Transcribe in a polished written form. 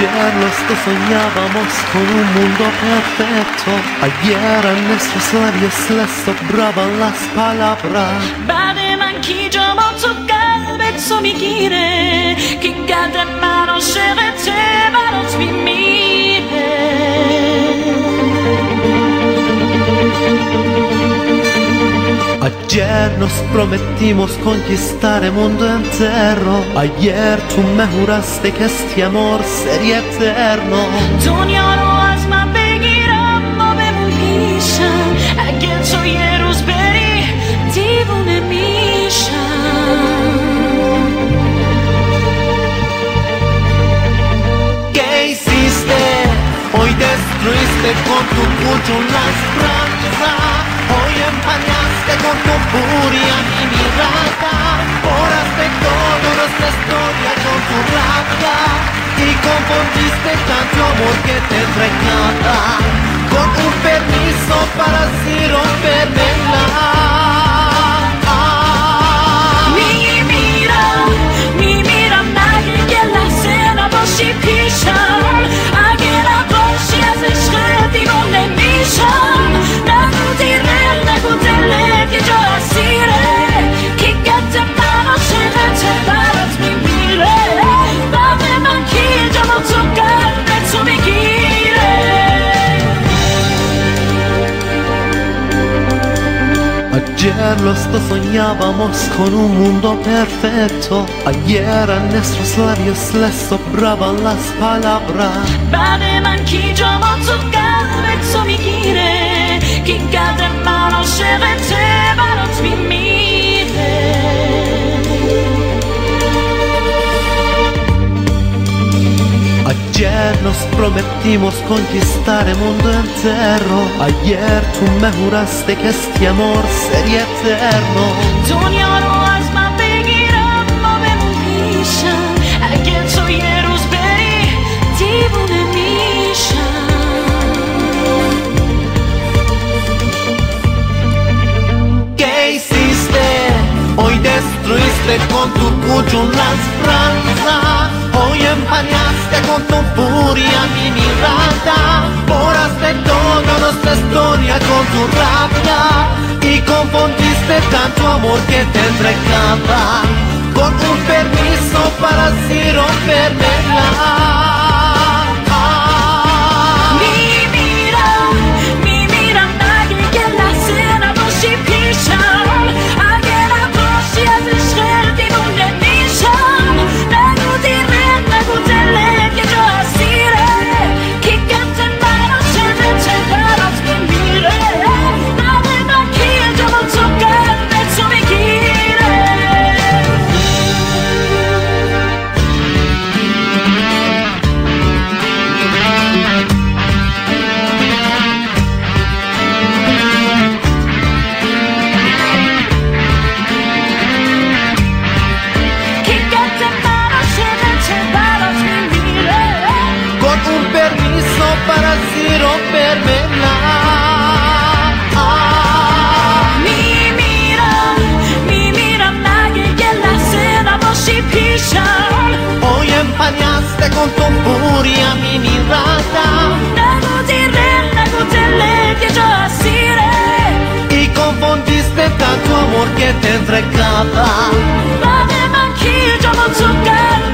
Yerlasta soñábamos con un mundo perfecto. Ayer en nuestros labios les sobraban las palabras. بعد من کی جا با تو قلبت تو میگیره که قدر من عاشقت برات میمیره. Ayer nos prometimos conquistar el mundo entero. Ayer tú me juraste que este amor sería eterno. دنیا رو از من بگیرم و بمونیشم. اگه تو یه روز بری دیوونه میشم. ¿Qué hiciste? Hoy destruiste con tu puño la esperanza. Hoy empanaste con tu furia mi mirada. Borraste toda nuestra historia con tu rabia. Y confundiste tanto amor que te recata con un permiso para así romperme la. Ayer los dos soñábamos con un mundo perfecto. Ayer a nuestros labios les sobraban las palabras. بعد من کی جا با تو قلبت تو میگیره که قدر من عاشقت برات میمیره. Ayer nos prometimos conquistar el mundo entero. Ayer tú me juraste que este amor sería eterno. دنیا رو از من بگیرم و بمون پیشم. اگه تو یه روز بری دیوونه میشم. ¿Qué hiciste? Hoy destruiste con tu puño la esperanza. Hoy empañaste con tu furia mi mirada. Borraste toda nuestra historia con tu rabia. Y confundiste tanto amor que te entregaba con un permiso para así romperme la. Para así romperme la. Mi miran nadie que la cena boschi pisha. Hoy empañaste con tu furia mi mirada. No diré la gotele que yo asiré. Y confundiste tanto amor que te entregaba. Dame manquillo con tu cara.